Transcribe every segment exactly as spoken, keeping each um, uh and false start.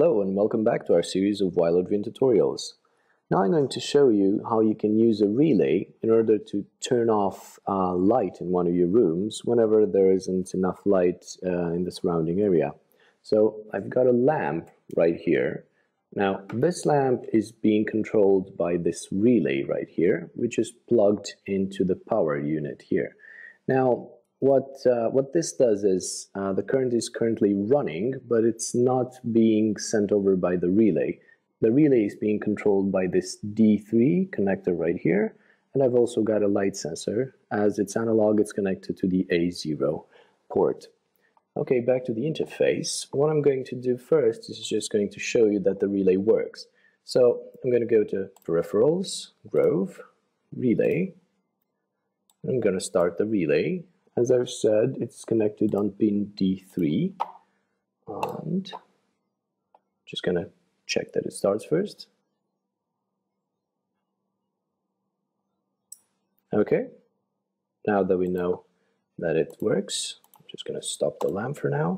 Hello and welcome back to our series of Wyliodrin tutorials. Now I'm going to show you how you can use a relay in order to turn off uh, light in one of your rooms whenever there isn't enough light uh, in the surrounding area. So I've got a lamp right here. Now this lamp is being controlled by this relay right here, which is plugged into the power unit here. Now What, uh, what this does is uh, the current is currently running, but it's not being sent over by the relay. The relay is being controlled by this D three connector right here, and I've also got a light sensor. As it's analog, it's connected to the A zero port. Okay, back to the interface. What I'm going to do first is just going to show you that the relay works. So I'm going to go to Peripherals, Grove, Relay. I'm going to start the relay. As I've said, it's connected on pin D three, and just going to check that it starts first. Okay, now that we know that it works, I'm just going to stop the lamp for now.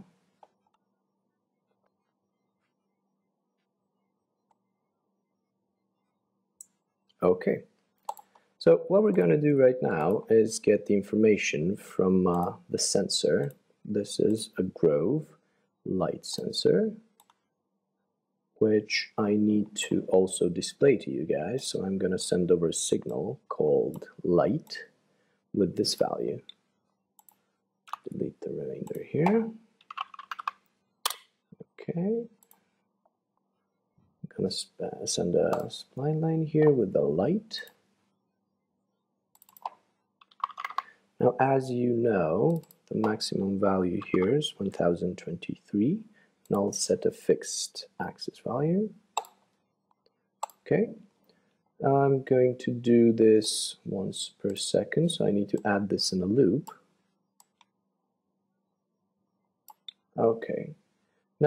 Okay. So what we're going to do right now is get the information from uh, the sensor. This is a Grove light sensor, which I need to also display to you guys. So I'm going to send over a signal called light with this value. Delete the remainder here. Okay. I'm going to send a spline line here with the light. Now, as you know, the maximum value here is one thousand twenty-three, and I'll set a fixed axis value. Okay, I'm going to do this once per second, so I need to add this in a loop. Okay,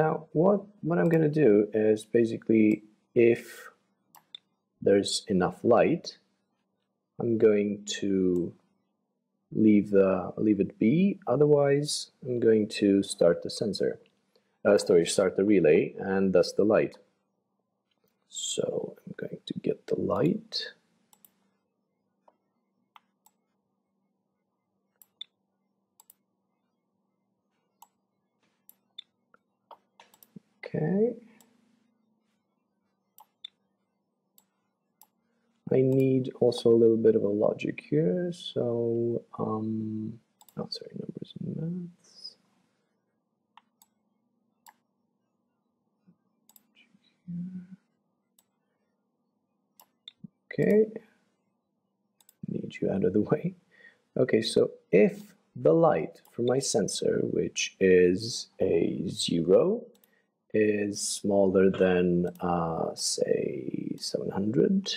now what, what I'm going to do is basically if there's enough light, I'm going to leave the leave it be. Otherwise, I'm going to start the sensor, uh, sorry, start the relay, and thus the light. So I'm going to get the light. Okay. I need also a little bit of a logic here, so, um, oh, sorry, numbers and maths. Okay, need you out of the way. Okay, so if the light from my sensor, which is a zero, is smaller than, uh, say, seven hundred,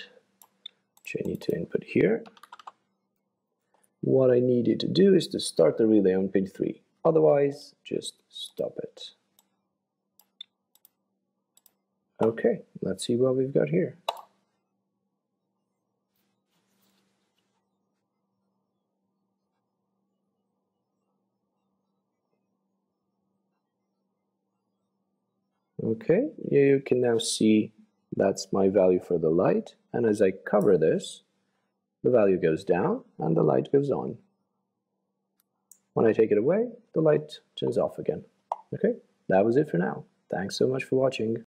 which I need to input here. What I needed to do is to start the relay on pin three. Otherwise, just stop it. Okay, let's see what we've got here. Okay, you can now see that's my value for the light, and as I cover this, the value goes down and the light goes on. When I take it away, the light turns off again. Okay, that was it for now. Thanks so much for watching.